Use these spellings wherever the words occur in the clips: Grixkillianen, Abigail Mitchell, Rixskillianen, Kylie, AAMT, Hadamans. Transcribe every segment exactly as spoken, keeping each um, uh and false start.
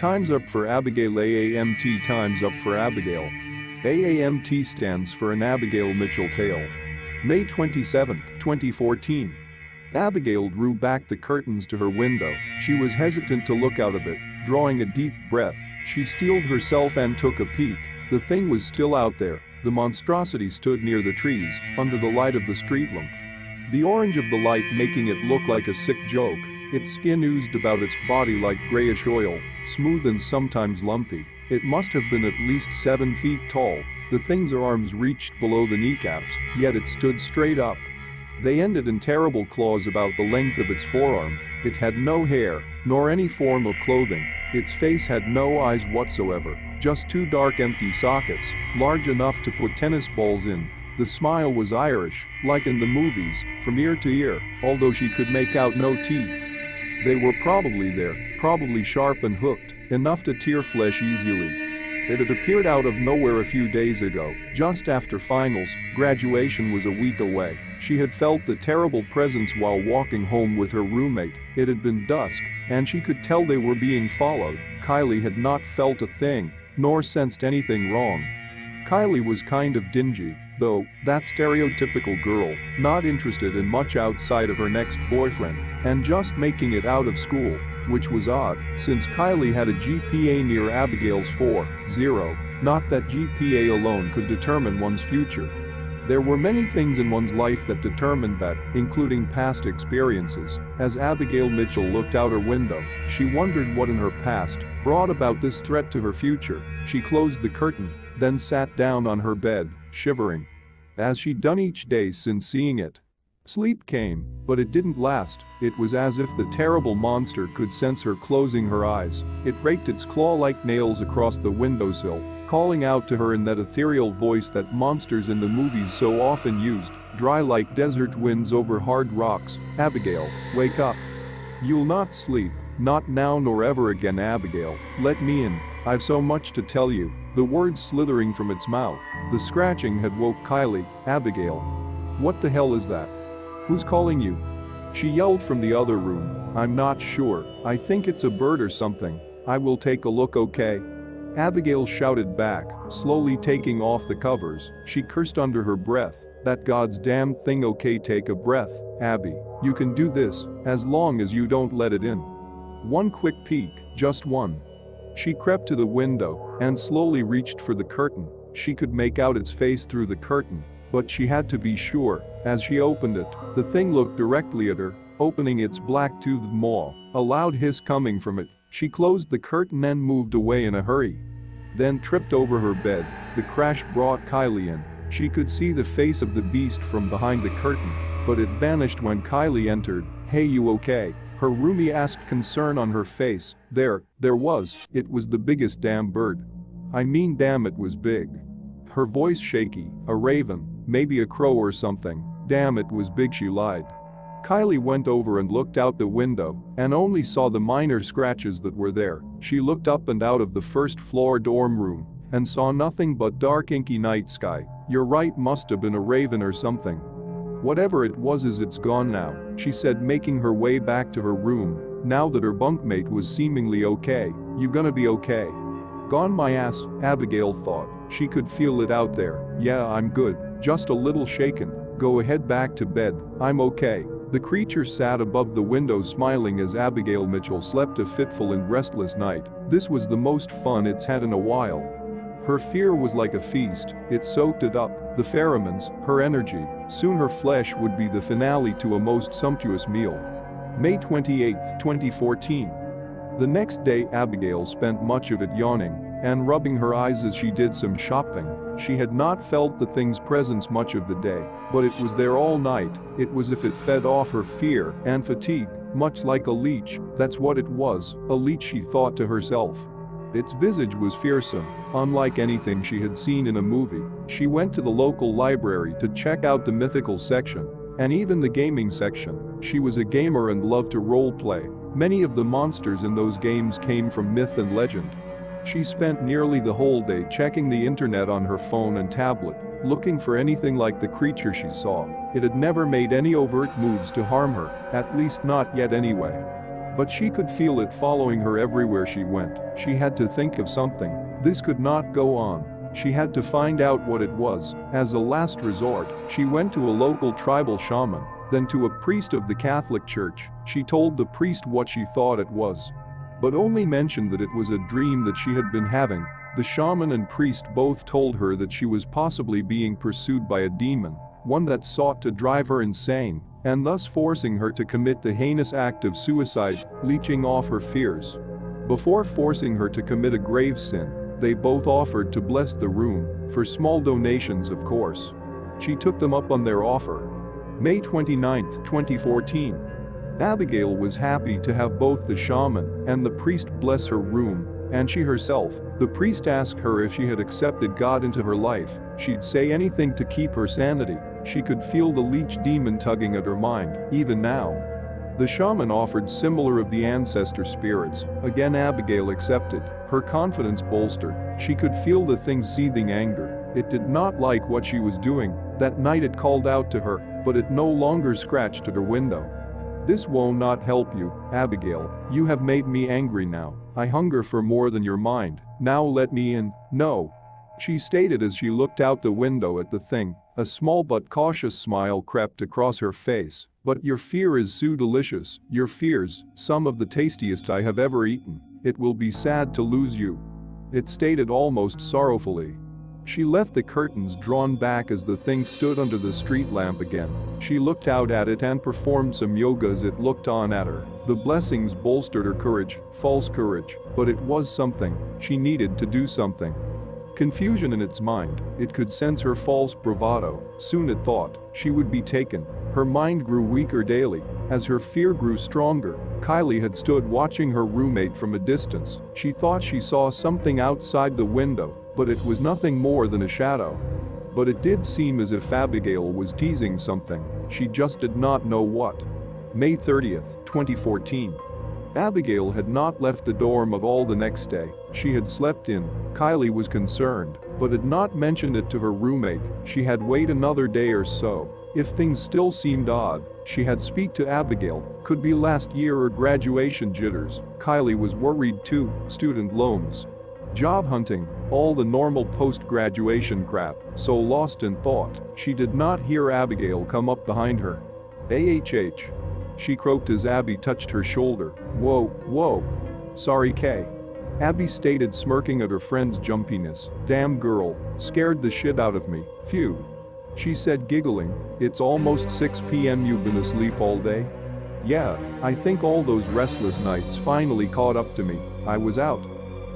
Time's up for Abigail. A A M T. Time's up for Abigail. A A M T stands for an Abigail Mitchell tale. May twenty-seventh, twenty fourteen. Abigail drew back the curtains to her window. She was hesitant to look out of it. Drawing a deep breath, she steeled herself and took a peek. The thing was still out there. The monstrosity stood near the trees, under the light of the street lamp. The orange of the light making it look like a sick joke. Its skin oozed about its body like grayish oil, smooth and sometimes lumpy. It must have been at least seven feet tall. The thing's arms reached below the kneecaps, yet it stood straight up. They ended in terrible claws about the length of its forearm. It had no hair, nor any form of clothing. Its face had no eyes whatsoever, just two dark empty sockets, large enough to put tennis balls in. The smile was Irish, like in the movies, from ear to ear, although she could make out no teeth. They were probably there, probably sharp and hooked, enough to tear flesh easily. It had appeared out of nowhere a few days ago, just after finals. Graduation was a week away. She had felt the terrible presence while walking home with her roommate. It had been dusk, and she could tell they were being followed. Kylie had not felt a thing, nor sensed anything wrong. Kylie was kind of dingy, though, that stereotypical girl, not interested in much outside of her next boyfriend, and just making it out of school, which was odd, since Kylie had a G P A near Abigail's four point oh, not that G P A alone could determine one's future. There were many things in one's life that determined that, including past experiences. As Abigail Mitchell looked out her window, she wondered what in her past brought about this threat to her future. She closed the curtain, then sat down on her bed, shivering, as she'd done each day since seeing it. Sleep came, but it didn't last. It was as if the terrible monster could sense her closing her eyes. It raked its claw-like nails across the windowsill, calling out to her in that ethereal voice that monsters in the movies so often used, dry like desert winds over hard rocks. "Abigail, wake up. You'll not sleep, not now nor ever again. Abigail, let me in. I've so much to tell you." The words slithering from its mouth. The scratching had woke Kylie. "Abigail, what the hell is that? Who's calling you?" she yelled from the other room. "I'm not sure. I think it's a bird or something. I will take a look, okay?" Abigail shouted back, slowly taking off the covers. She cursed under her breath. "That god's damn thing. Okay, take a breath, Abby. You can do this, as long as you don't let it in. One quick peek, just one." She crept to the window and slowly reached for the curtain. She could make out its face through the curtain, but she had to be sure. As she opened it, the thing looked directly at her, opening its black-toothed maw, a loud hiss coming from it. She closed the curtain and moved away in a hurry, then tripped over her bed. The crash brought Kylie in. She could see the face of the beast from behind the curtain, but it vanished when Kylie entered. "Hey, you okay?" her roomie asked, concern on her face. There, there was. It was the biggest damn bird. I mean, damn, it was big. Her voice shaky. "A raven, maybe a crow or something. Damn, it was big," she lied. Kylie went over and looked out the window, and only saw the minor scratches that were there. She looked up and out of the first-floor dorm room, and saw nothing but dark inky night sky. "You're right, must have been a raven or something. Whatever it was, is it's gone now," she said, making her way back to her room, now that her bunkmate was seemingly okay. "You gonna be okay?" "Gone my ass," Abigail thought. She could feel it out there. "Yeah, I'm good, just a little shaken. Go ahead, back to bed. I'm okay." The creature sat above the window smiling as Abigail Mitchell slept a fitful and restless night. This was the most fun it's had in a while. Her fear was like a feast. It soaked it up, the pheromons, her energy. Soon her flesh would be the finale to a most sumptuous meal. May twenty-eighth, twenty fourteen. The next day, Abigail spent much of it yawning and rubbing her eyes as she did some shopping. She had not felt the thing's presence much of the day, but it was there all night. It was as if it fed off her fear and fatigue, much like a leech. That's what it was, a leech, she thought to herself. Its visage was fearsome, unlike anything she had seen in a movie. She went to the local library to check out the mythical section, and even the gaming section. She was a gamer and loved to roleplay. Many of the monsters in those games came from myth and legend. She spent nearly the whole day checking the internet on her phone and tablet, looking for anything like the creature she saw. It had never made any overt moves to harm her, at least not yet anyway. But she could feel it following her everywhere she went. She had to think of something. This could not go on. She had to find out what it was. As a last resort, she went to a local tribal shaman, then to a priest of the Catholic Church. She told the priest what she thought it was, but only mentioned that it was a dream that she had been having. The shaman and priest both told her that she was possibly being pursued by a demon, one that sought to drive her insane, and thus forcing her to commit the heinous act of suicide, leeching off her fears. Before forcing her to commit a grave sin, they both offered to bless the room, for small donations of course. She took them up on their offer. May twenty-ninth, twenty fourteen. Abigail was happy to have both the shaman and the priest bless her room, and she herself. The priest asked her if she had accepted God into her life, she'd say anything to keep her sanity. She could feel the leech demon tugging at her mind, even now. The shaman offered similar of the ancestor spirits. Again Abigail accepted, her confidence bolstered. She could feel the thing's seething anger. It did not like what she was doing. That night it called out to her, but it no longer scratched at her window. "This will not help you, Abigail. You have made me angry now. I hunger for more than your mind. Now let me in." "No," she stated as she looked out the window at the thing. A small but cautious smile crept across her face. "But your fear is so delicious, your fears, some of the tastiest I have ever eaten. It will be sad to lose you," it stated almost sorrowfully. She left the curtains drawn back as the thing stood under the street lamp again. She looked out at it and performed some yoga as it looked on at her. The blessings bolstered her courage, false courage, but it was something. She needed to do something. Confusion in its mind, it could sense her false bravado. Soon it thought she would be taken. Her mind grew weaker daily as her fear grew stronger. Kylie had stood watching her roommate from a distance. She thought she saw something outside the window, but it was nothing more than a shadow. But it did seem as if Abigail was teasing something. She just did not know what. May thirtieth, twenty fourteen. Abigail had not left the dorm at all the next day. She had slept in. Kylie was concerned, but had not mentioned it to her roommate. She had waited another day or so. If things still seemed odd, she had speak to Abigail. Could be last year or graduation jitters. Kylie was worried too. Student loans, job hunting, all the normal post-graduation crap. So lost in thought, she did not hear Abigail come up behind her. "Ah!" she croaked as Abby touched her shoulder. "Whoa, whoa. Sorry, Kay," Abby stated, smirking at her friend's jumpiness. "Damn girl, scared the shit out of me. Phew," she said, giggling. "It's almost six p m You've been asleep all day?" "Yeah, I think all those restless nights finally caught up to me. I was out."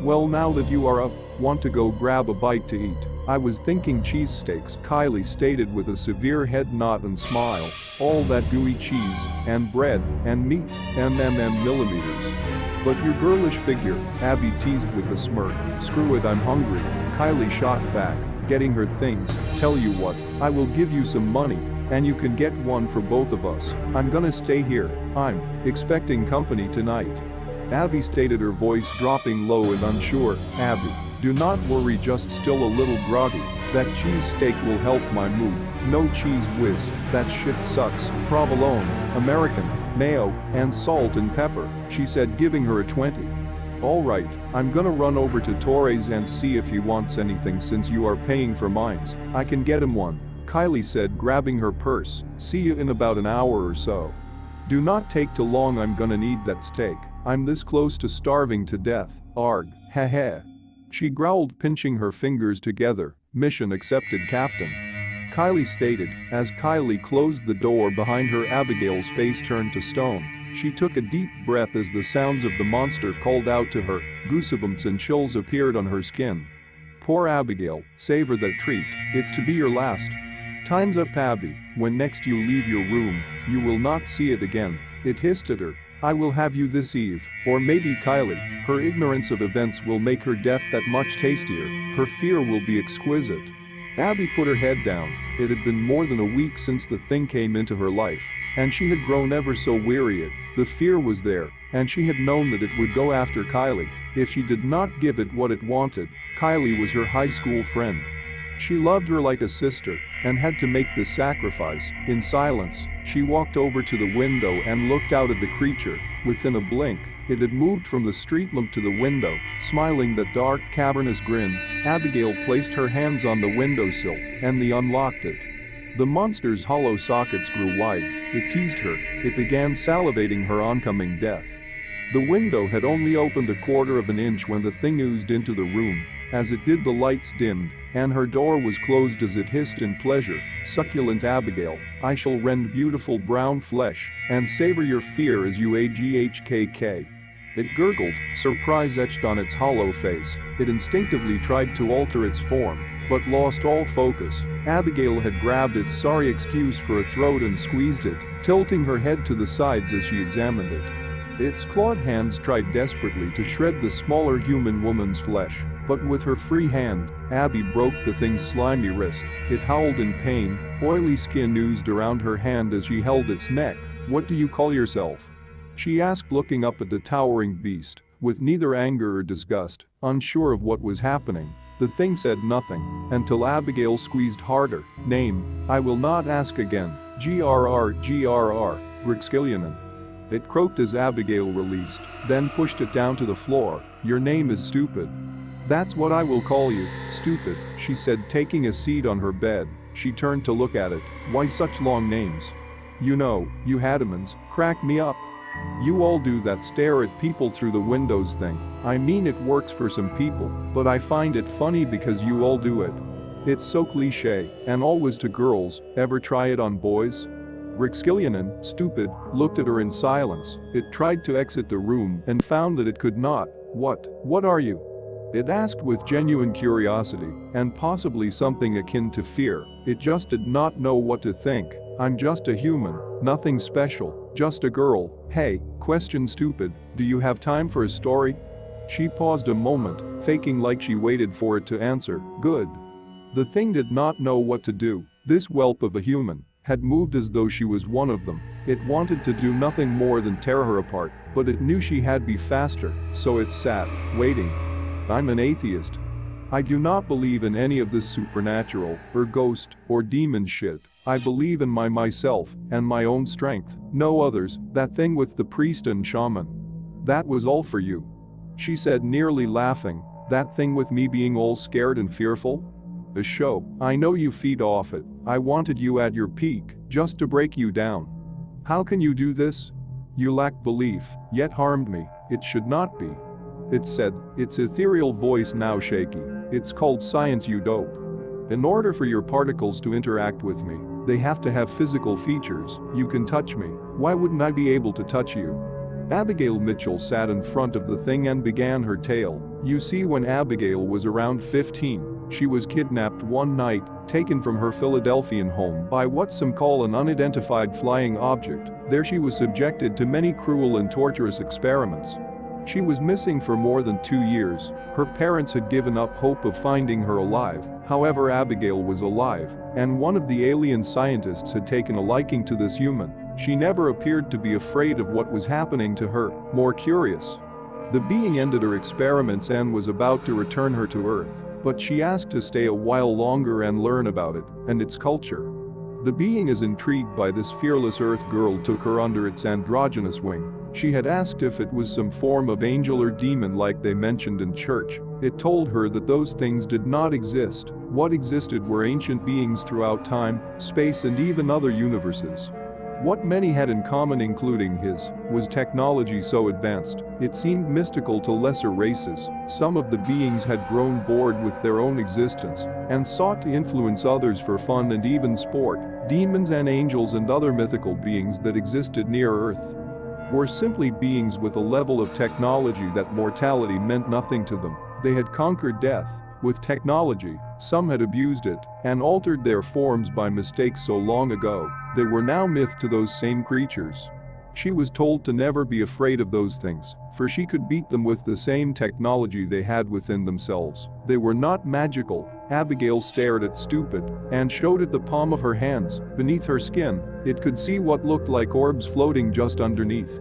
"Well, now that you are up, want to go grab a bite to eat? I was thinking cheesesteaks," Kylie stated with a severe head nod and smile. "All that gooey cheese, and bread, and meat, mm millimeters." "But your girlish figure," Abby teased with a smirk. "Screw it, I'm hungry," Kylie shot back, getting her things. "Tell you what, I will give you some money, and you can get one for both of us. I'm gonna stay here, I'm expecting company tonight," Abby stated, her voice dropping low and unsure. "Abby, do not worry, just still a little groggy. That cheesesteak will help my mood. No cheese whiz, that shit sucks. Provolone, American, mayo, and salt and pepper," she said, giving her a twenty. "All right, I'm gonna run over to Torres and see if he wants anything since you are paying for mines. I can get him one," Kylie said, grabbing her purse. "See you in about an hour or so. Do not take too long, I'm gonna need that steak. I'm this close to starving to death. Arg, haha," she growled, pinching her fingers together. "Mission accepted, Captain," Kylie stated. As Kylie closed the door behind her, Abigail's face turned to stone. She took a deep breath as the sounds of the monster called out to her. Goosebumps and chills appeared on her skin. Poor Abigail, savor that treat. It's to be your last. "Time's up, Abby. When next you leave your room, you will not see it again," it hissed at her. "I will have you this eve, or maybe Kylie. Her ignorance of events will make her death that much tastier. Her fear will be exquisite." Abby put her head down. It had been more than a week since the thing came into her life, and she had grown ever so weary. The fear was there, and she had known that it would go after Kylie if she did not give it what it wanted. Kylie was her high school friend. She loved her like a sister and had to make this sacrifice. In silence, she walked over to the window and looked out at the creature. Within a blink, it had moved from the street lamp to the window, smiling that dark, cavernous grin. Abigail placed her hands on the windowsill, and they unlocked it. The monster's hollow sockets grew wide. It teased her. It began salivating her oncoming death. The window had only opened a quarter of an inch when the thing oozed into the room. As it did, the lights dimmed, and her door was closed as it hissed in pleasure. Succulent Abigail, I shall rend beautiful brown flesh, and savor your fear as you aghkk. It gurgled, surprise etched on its hollow face. It instinctively tried to alter its form, but lost all focus. Abigail had grabbed its sorry excuse for a throat and squeezed it, tilting her head to the sides as she examined it. Its clawed hands tried desperately to shred the smaller human woman's flesh. But with her free hand, Abby broke the thing's slimy wrist. It howled in pain. Oily skin oozed around her hand as she held its neck. What do you call yourself? She asked, looking up at the towering beast, with neither anger or disgust, unsure of what was happening. The thing said nothing, until Abigail squeezed harder. Name, I will not ask again. G R R G R R, Grixkillianen. It croaked as Abigail released, then pushed it down to the floor. Your name is stupid. That's what I will call you, stupid, she said, taking a seat on her bed. She turned to look at it. Why such long names? You know, you Hadamans, crack me up. You all do that stare at people through the windows thing. I mean, it works for some people, but I find it funny because you all do it. It's so cliche, and always to girls. Ever try it on boys? Rixskillianen, stupid, looked at her in silence. It tried to exit the room and found that it could not. What, what are you? It asked with genuine curiosity, and possibly something akin to fear. It just did not know what to think. I'm just a human, nothing special, just a girl. Hey, question stupid, do you have time for a story? She paused a moment, faking like she waited for it to answer. Good. The thing did not know what to do. This whelp of a human had moved as though she was one of them. It wanted to do nothing more than tear her apart, but it knew she had to be faster, so it sat, waiting. I'm an atheist. I do not believe in any of this supernatural, or ghost, or demon shit. I believe in my myself, and my own strength. No others. That thing with the priest and shaman. That was all for you. She said, nearly laughing. That thing with me being all scared and fearful? A show. I know you feed off it. I wanted you at your peak, just to break you down. How can you do this? You lack belief, yet harmed me. It should not be. It said, its ethereal voice now shaky. It's called science, you dope. In order for your particles to interact with me, they have to have physical features. You can touch me. Why wouldn't I be able to touch you? Abigail Mitchell sat in front of the thing and began her tale. You see, when Abigail was around fifteen, she was kidnapped one night, taken from her Philadelphian home by what some call an unidentified flying object. There she was subjected to many cruel and torturous experiments. She was missing for more than two years. Her parents had given up hope of finding her alive. However, Abigail was alive, and one of the alien scientists had taken a liking to this human. She never appeared to be afraid of what was happening to her, more curious. The being ended her experiments and was about to return her to Earth, but she asked to stay a while longer and learn about it and its culture. The being is intrigued by this fearless Earth girl, took her under its androgynous wing. She had asked if it was some form of angel or demon like they mentioned in church. It told her that those things did not exist. What existed were ancient beings throughout time, space, and even other universes. What many had in common, including his, was technology so advanced it seemed mystical to lesser races. Some of the beings had grown bored with their own existence and sought to influence others for fun and even sport. Demons and angels and other mythical beings that existed near Earth were simply beings with a level of technology that mortality meant nothing to them. They had conquered death with technology. Some had abused it and altered their forms by mistake so long ago, they were now myth to those same creatures. She was told to never be afraid of those things, for she could beat them with the same technology they had within themselves. They were not magical. Abigail stared at stupid and showed it the palm of her hands. Beneath her skin, it could see what looked like orbs floating just underneath.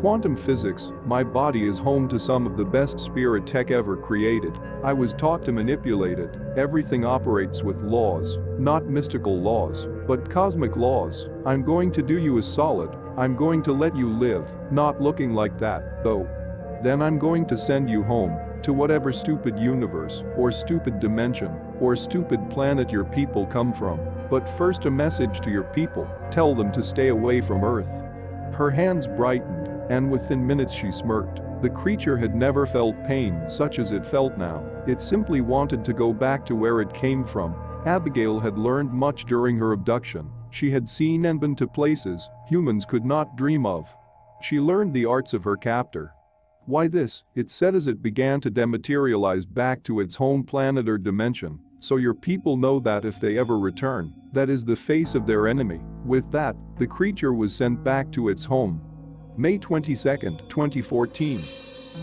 quantum physics, my body is home to some of the best spirit tech ever created. I was taught to manipulate it. Everything operates with laws, not mystical laws, but cosmic laws. I'm going to do you a solid. I'm going to let you live, not looking like that, though. Then I'm going to send you home, to whatever stupid universe, or stupid dimension, or stupid planet your people come from. But first a message to your people, tell them to stay away from Earth. Her hands brightened, and within minutes she smirked. The creature had never felt pain such as it felt now. It simply wanted to go back to where it came from. Abigail had learned much during her abduction. She had seen and been to places humans could not dream of. She learned the arts of her captor. Why this, it said as it began to dematerialize back to its home planet or dimension, so your people know that if they ever return, that is the face of their enemy. With that, the creature was sent back to its home. May twenty-second, twenty fourteen.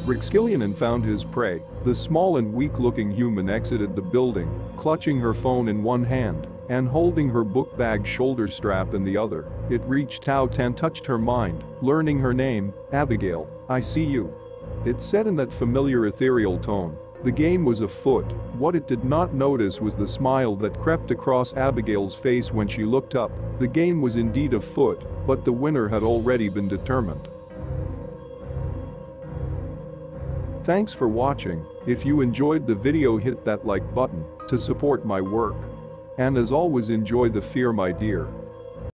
Rixskillianen found his prey. The small and weak-looking human exited the building, clutching her phone in one hand and holding her book bag shoulder strap in the other. It reached out and touched her mind, learning her name, Abigail. I see you. It said in that familiar ethereal tone. The game was afoot. What it did not notice was the smile that crept across Abigail's face when she looked up. The game was indeed afoot, but the winner had already been determined. Thanks for watching. If you enjoyed the video, hit that like button to support my work. And as always, enjoy the fear, my dear.